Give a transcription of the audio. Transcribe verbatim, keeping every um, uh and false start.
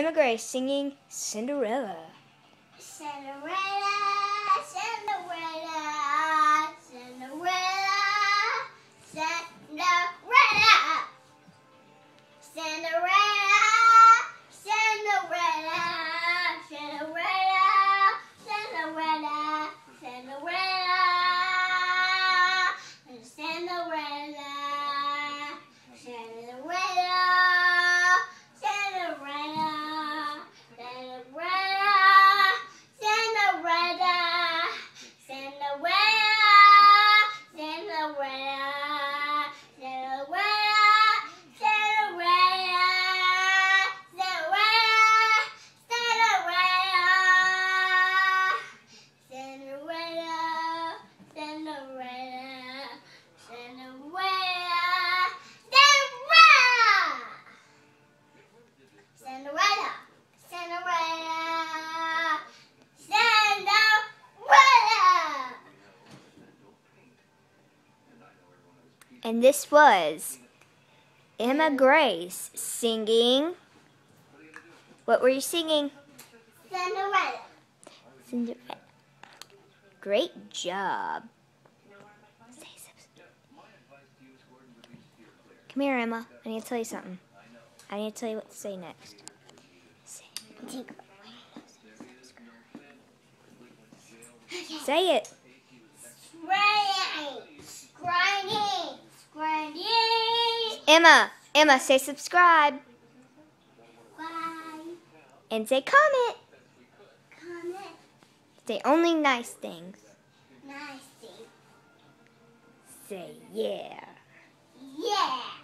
Emma Grace singing Cinderella. Cinderella, Cinderella, Cinderella, Cinderella, Cinderella. And this was Emma Grace singing. What were you singing? Cinderella. Cinderella. Great job. Come here, Emma. I need to tell you something. I need to tell you what to say next. Say it. Emma, Emma, say subscribe. Bye. And say comment. Comment. Say only nice things. Nice things. Say yeah. Yeah.